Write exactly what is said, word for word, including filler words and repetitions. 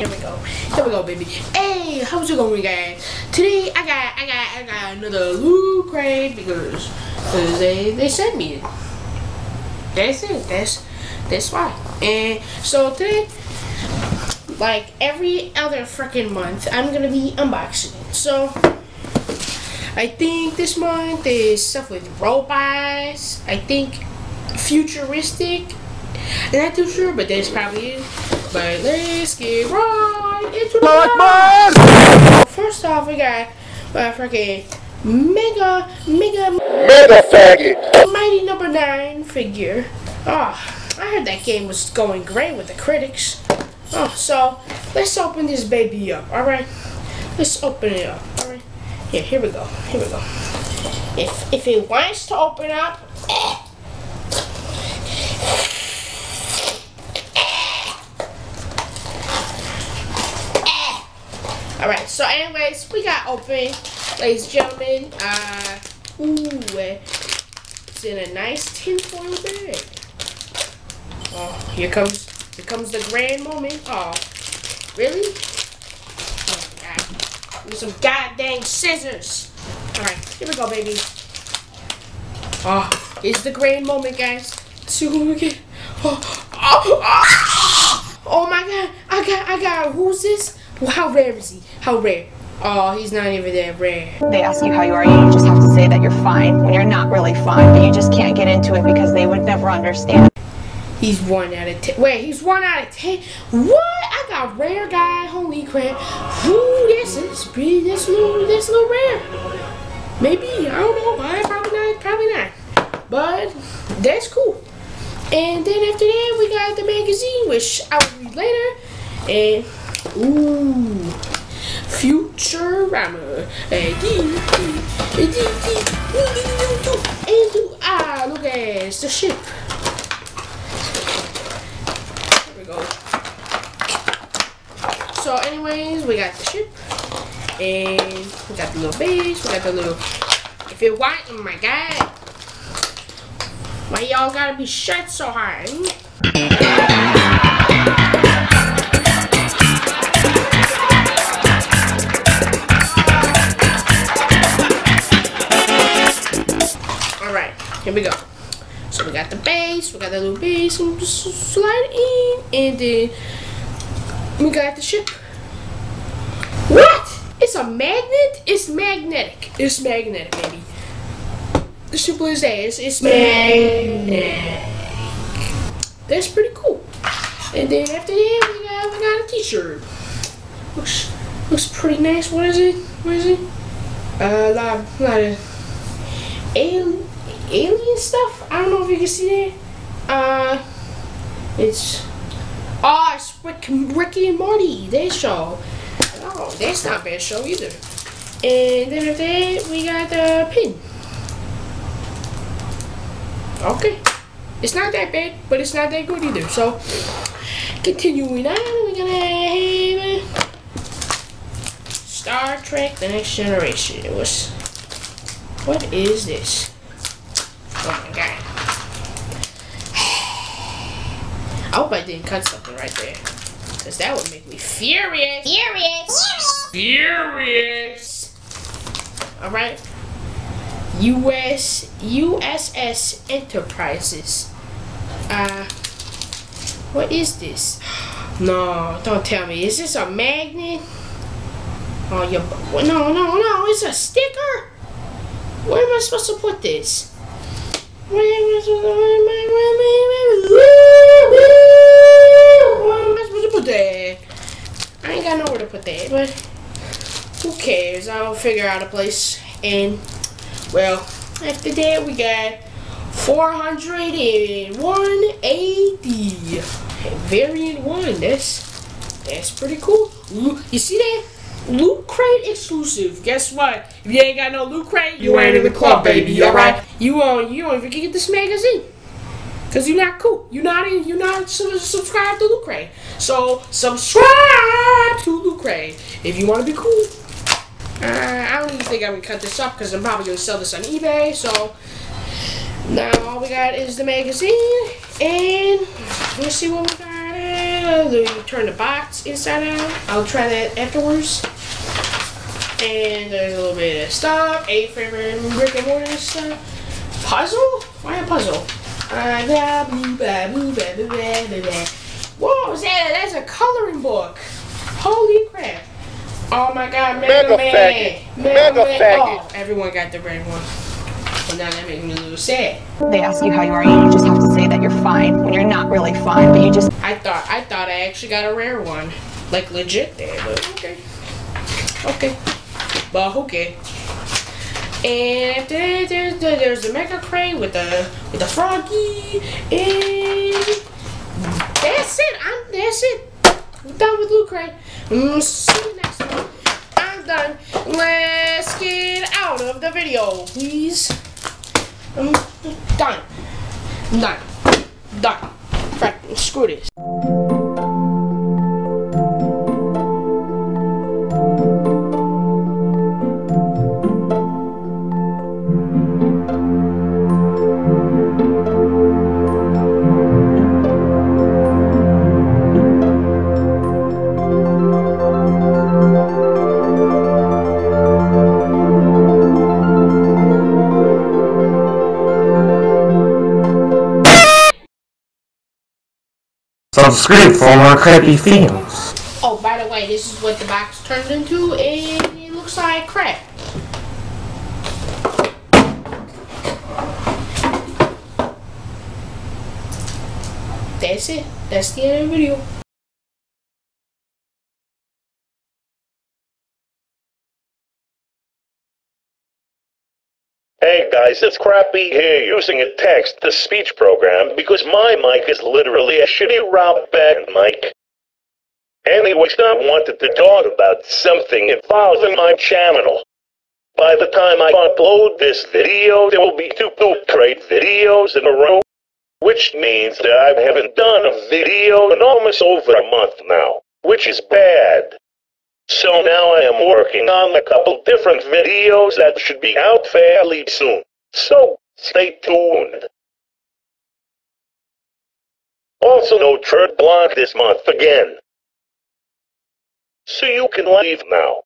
Here we go. Here we go, baby. Hey, how's it going, guys? Today I got I got I got another Loot Crate because they they sent me it. That's it. That's that's why. And so today, like every other freaking month, I'm gonna be unboxing it. So I think this month is stuff with robots. I think futuristic. I'm not too sure, but that's probably it. But let's get right into the box. First off, we got my freaking mega, mega, mega faggot Mighty Number Nine figure. Oh, I heard that game was going great with the critics. Oh, so let's open this baby up. All right, let's open it up. All right, yeah, here we go. Here we go. If if it wants to open up. Eh, Alright, so anyways, we got open, ladies and gentlemen. Uh, ooh, it's in a nice tinfoil bag. Oh, here comes, here comes the grand moment. Oh, really? Oh, God. With some goddamn scissors. Alright, here we go, baby. Oh, it's the grand moment, guys. Let's see who we get. Oh, oh, oh. Oh my God. I got, I got, who's this? Well, how rare is he? How rare? Oh, he's not even that rare. They ask you how you are, and you just have to say that you're fine when you're not really fine, but you just can't get into it because they would never understand. He's one out of ten. Wait, he's one out of ten? What? I got rare guy. Holy crap. Ooh, this is pretty. This little, this little rare. Maybe. I don't know. Why? Probably not. Probably not. But that's cool. And then after that, we got the magazine, which I will read later. And ooh, Futurama. And ah, look at it. It's the ship. There we go. So, anyways, we got the ship, and we got the little base. We got the little. If it white, oh my God, why y'all gotta be shut so hard? Here we go. So we got the base, we got the little base, and just slide in, and then we got the ship. What? It's a magnet? It's magnetic. It's magnetic, baby. As simple as that. It's, it's magnetic. That's pretty cool. And then after that, we got, we got a t-shirt. Looks, looks pretty nice. What is it? What is it? Uh, a lot of, lot of alien. Alien stuff? I don't know if you can see that. Uh, it's oh, it's Rick, Rick and Morty. That show. Oh, that's not a bad show either. And then after that, we got the pin. Okay, it's not that bad, but it's not that good either. So, continuing on, we're gonna have Star Trek The Next Generation. It was. What is this? Oh my God. I hope I didn't cut something right there. Because that would make me furious. Furious. Furious. Furious. Alright. U S U S S Enterprises. Uh, what is this? No, don't tell me. Is this a magnet? Oh, your, no, no, no. It's a sticker. Where am I supposed to put this? Where am I supposed to put that? I ain't got nowhere to put that, but who cares? I'll figure out a place. And, well, after that, we got four oh one A D. Variant one. That's, that's pretty cool. You see that? Loot Crate exclusive. Guess what? If you ain't got no Loot Crate, you ain't in the club, baby. All right, you on you on if you can get this magazine, cause you're not cool. You're not in. You're not su subscribed to Loot Crate. So subscribe to Loot Crate if you want to be cool. Uh, I don't even think I'm gonna cut this up cause I'm probably gonna sell this on eBay. So now all we got is the magazine, and let's see what we got. uh, then you turn the box inside out. I'll try that afterwards. And there's a little bit of stuff, a favorite Rick and Morty stuff. Puzzle? Why a puzzle? I got blah, blah, blah, blah, blah, blah. Whoa, is that? That's a coloring book. Holy crap. Oh my god, Mega, Mega Man. Faggot. Mega, Mega Man. Faggot. Oh, everyone got the red one. Well, now that makes me a little sad. They ask you how you are and you just have to say that you're fine when you're not really fine, but you just... I thought, I thought I actually got a rare one. Like legit there, but okay. Okay. But okay. And there, there's the, there's the Mega Crate with the with the froggy, and that's it. I'm that's it. I'm done with Loot Crate. Mm, see you next time. I'm done. Let's get out of the video, please. I'm done. I'm done. I'm done. Right, screw this. Subscribe for more CrappyFilms. Oh, by the way, this is what the box turned into, and it looks like crap. That's it. That's the end of the video. Hey guys, it's Crappy here using a text-to-speech program because my mic is literally a shitty route band mic. Anyways, I wanted to talk about something involving my channel. By the time I upload this video, there will be two Poopcrate videos in a row, which means that I haven't done a video in almost over a month now, which is bad. So now I am working on a couple different videos that should be out fairly soon. So, stay tuned. Also no third blog this month again. So you can leave now.